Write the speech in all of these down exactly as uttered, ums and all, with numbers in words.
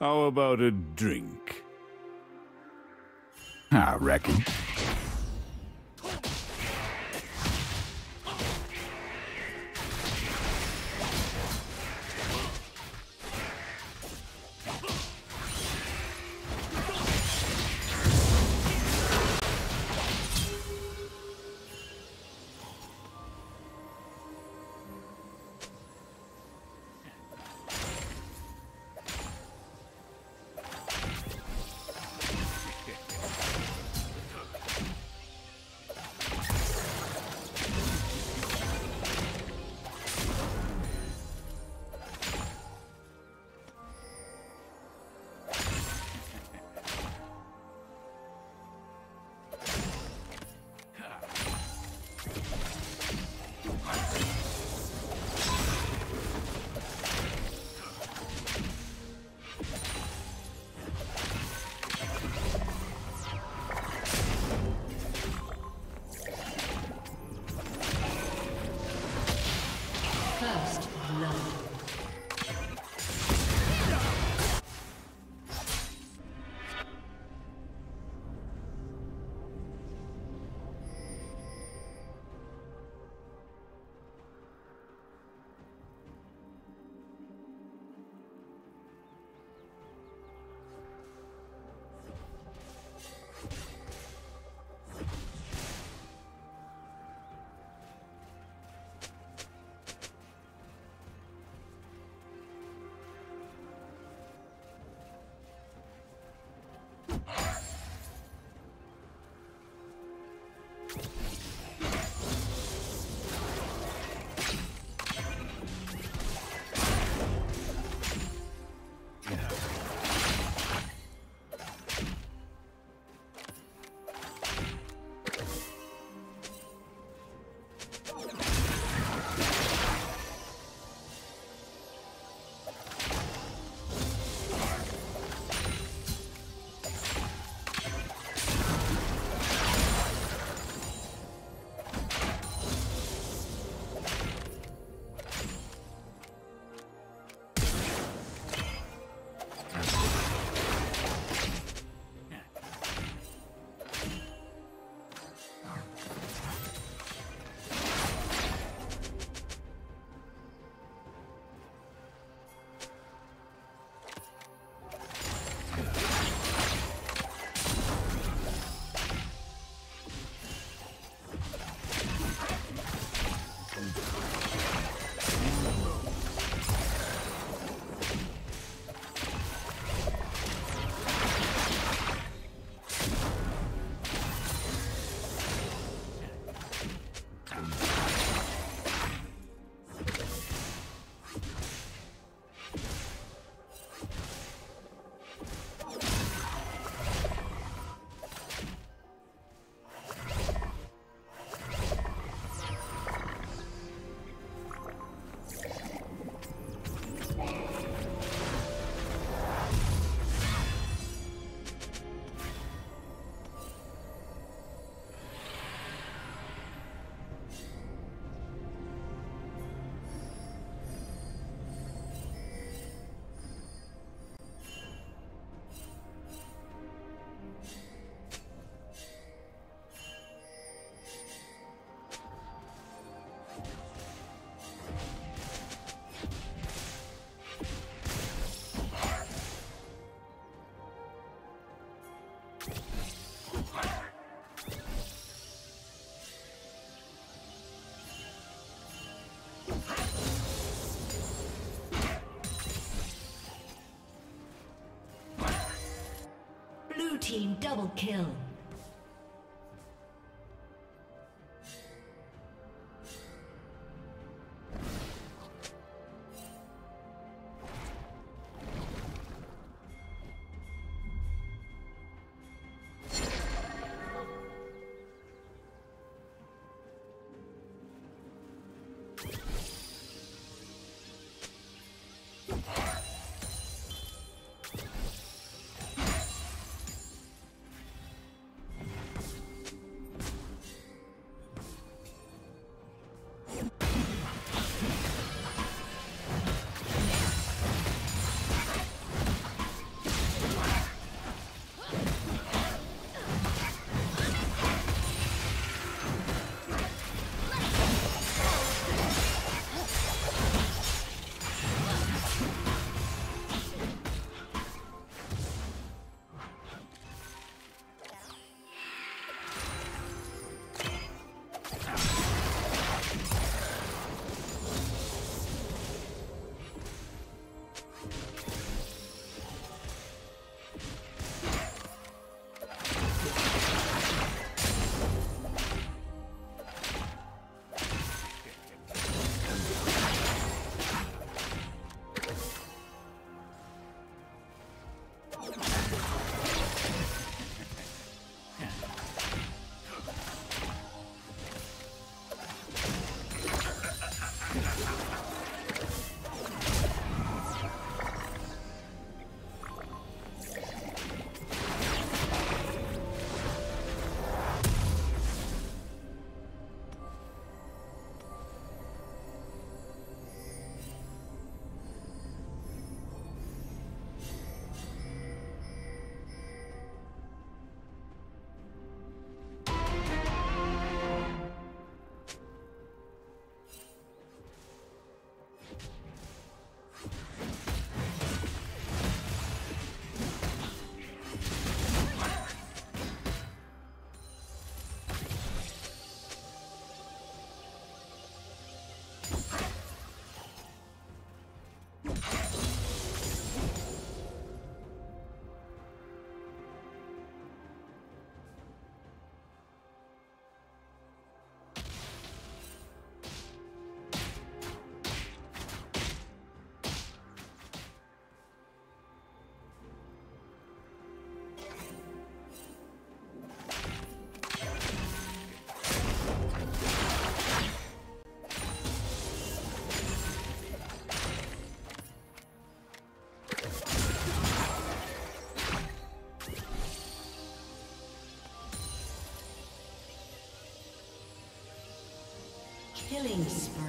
How about a drink? I reckon. Blue team double kill. Killing spree.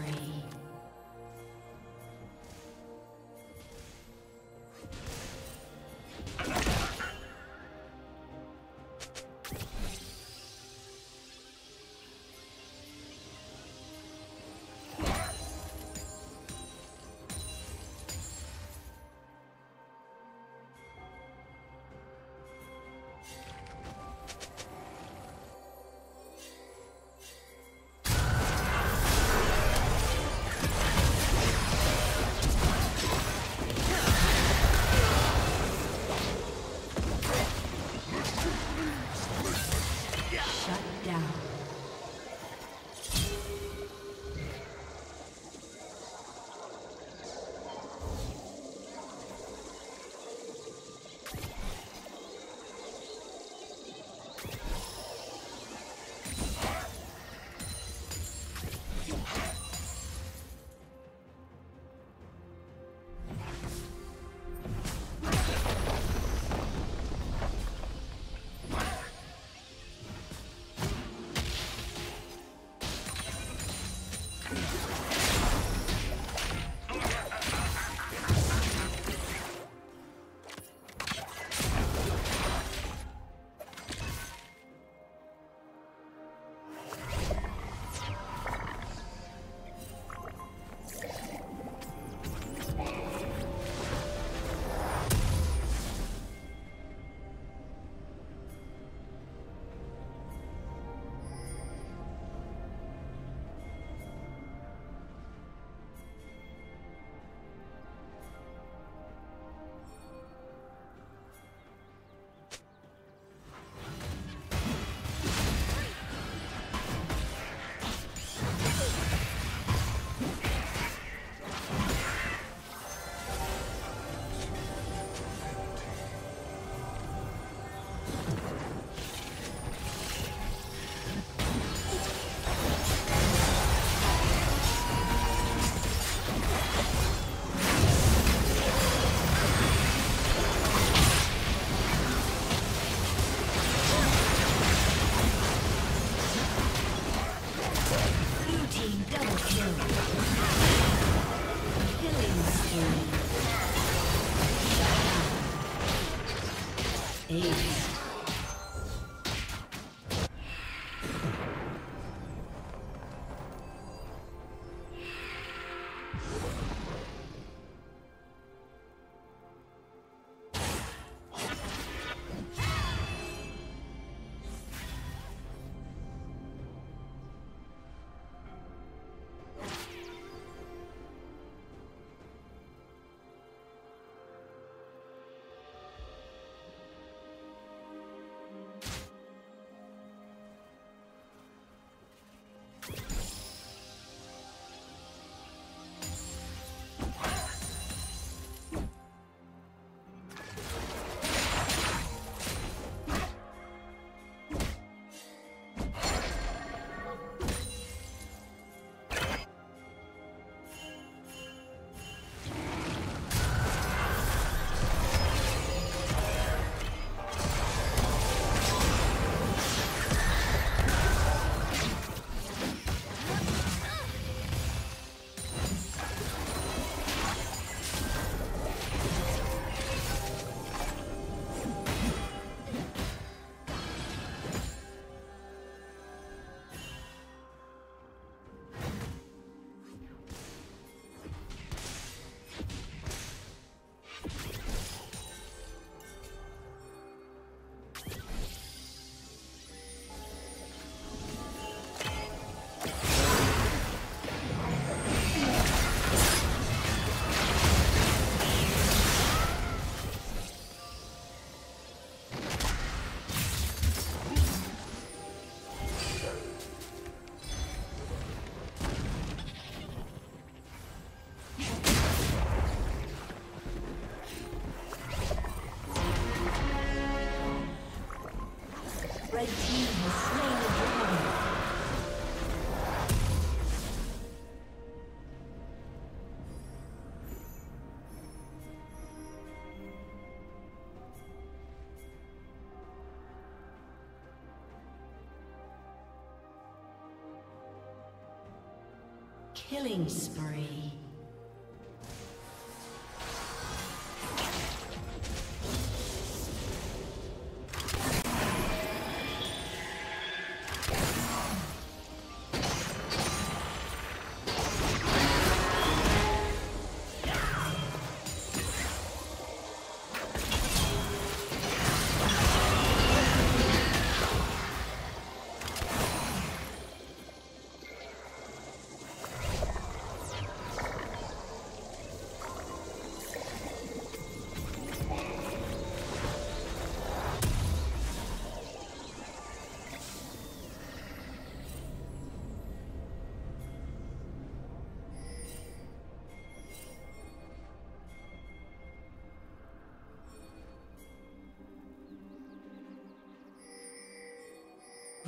Killing spree.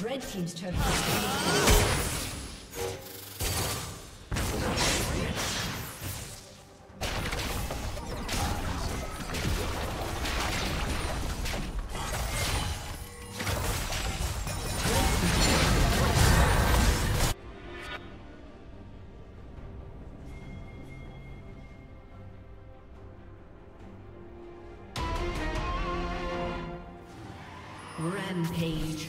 Red team's turret has been destroyed. Red team's turret has been destroyed. Rampage.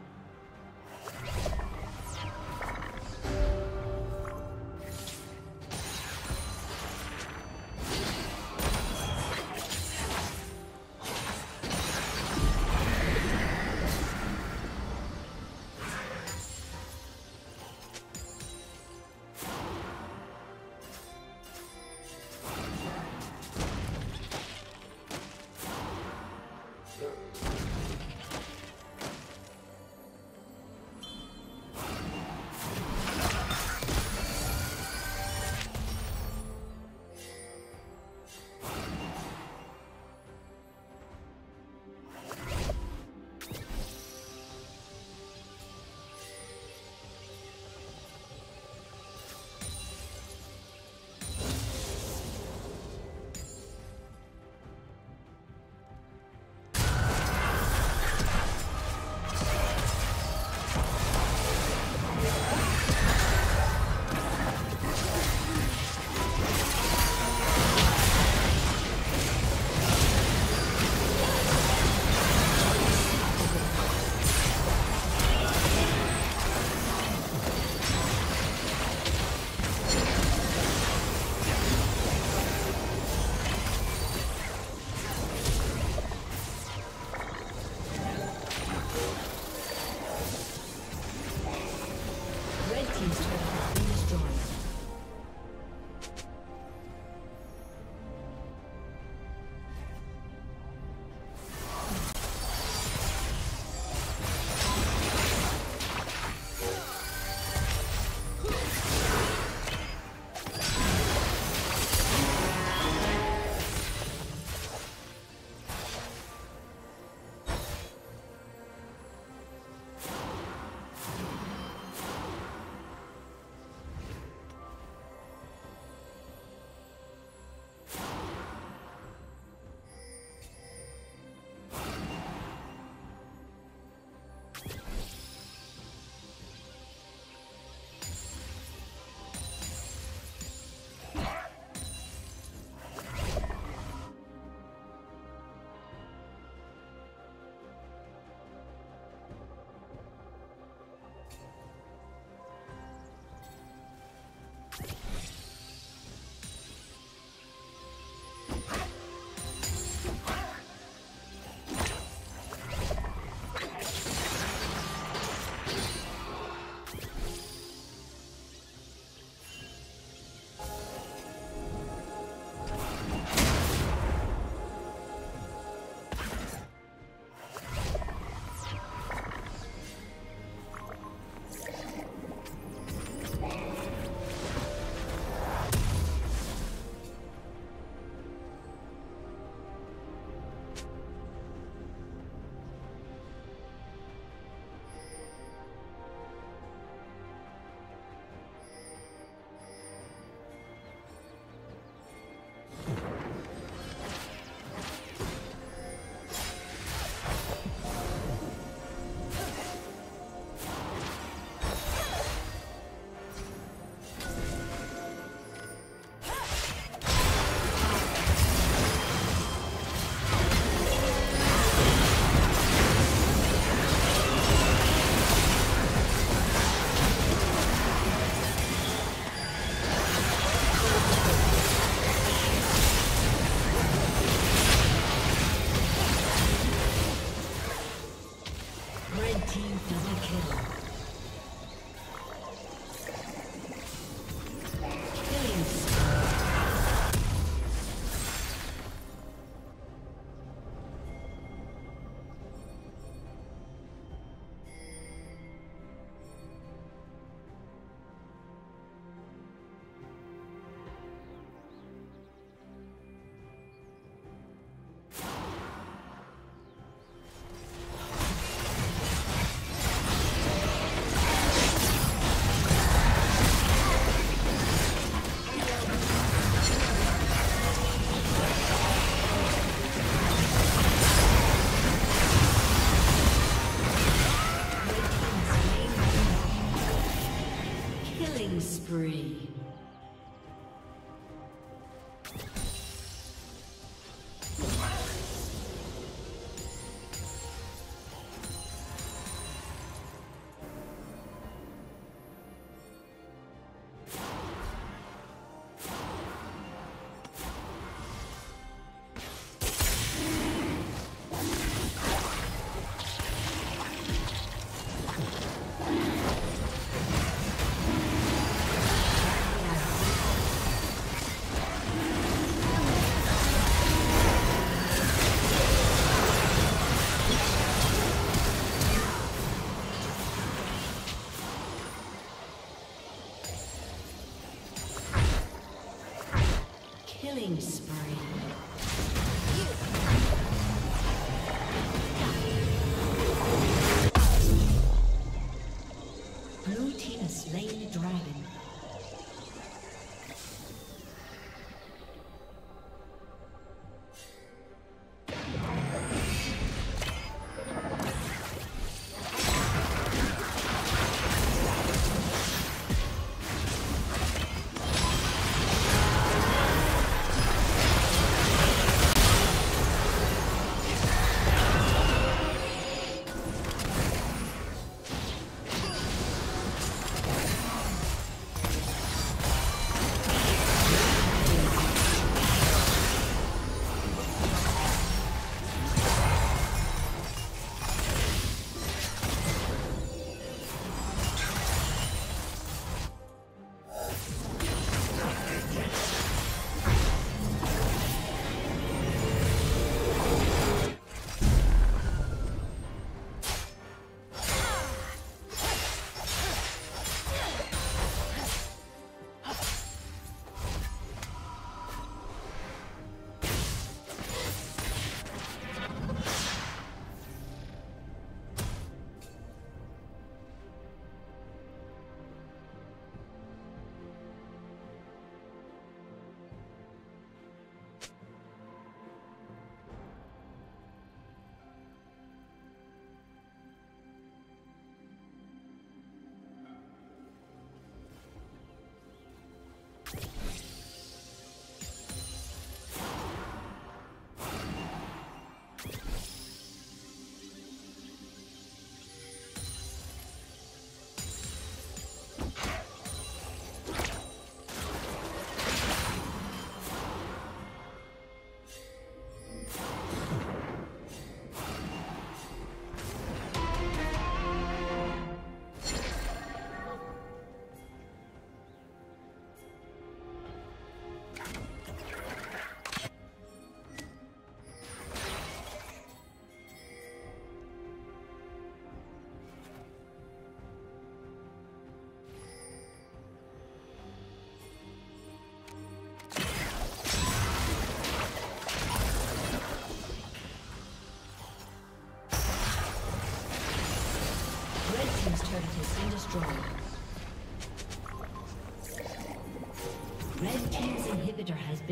Killing spree. Blue team has slain the dragon. Red team's inhibitor has been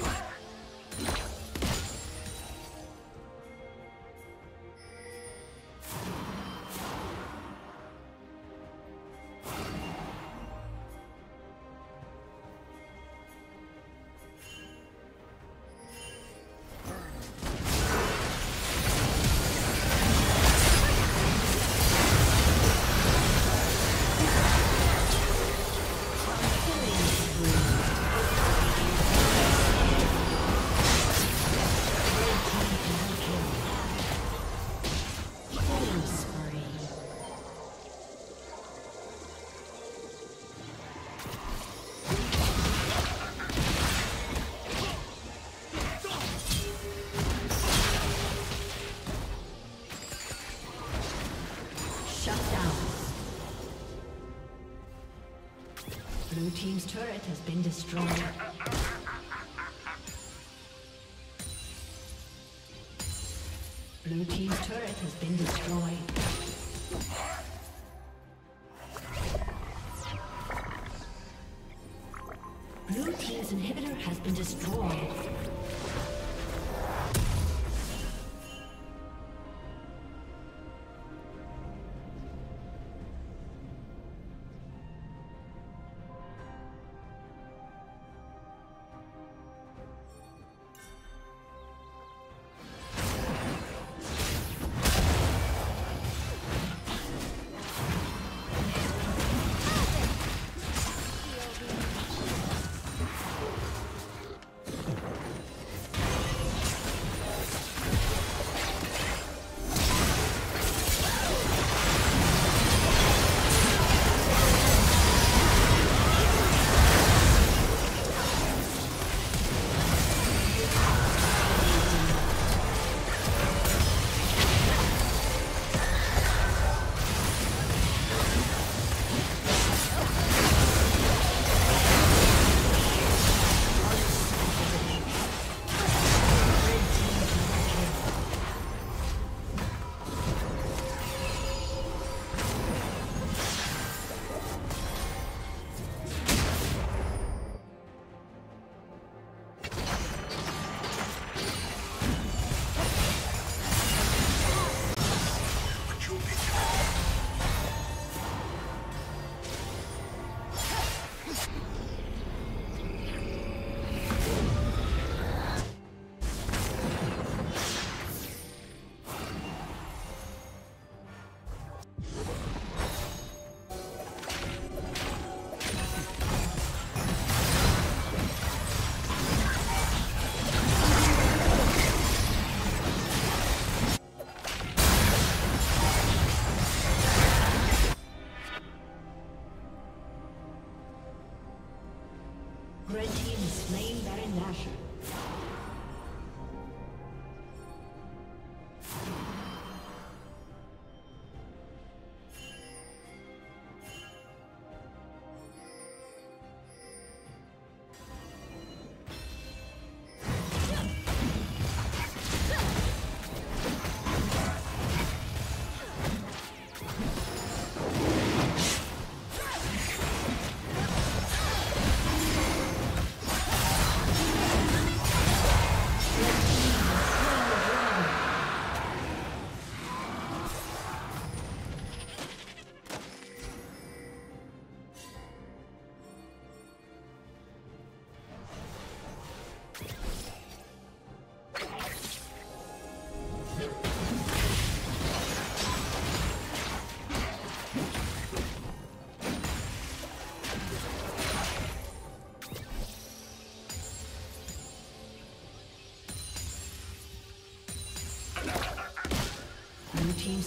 All right. team's turret has been destroyed. Blue team's turret has been destroyed. Blue team's inhibitor has been destroyed. Team's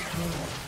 Thank you.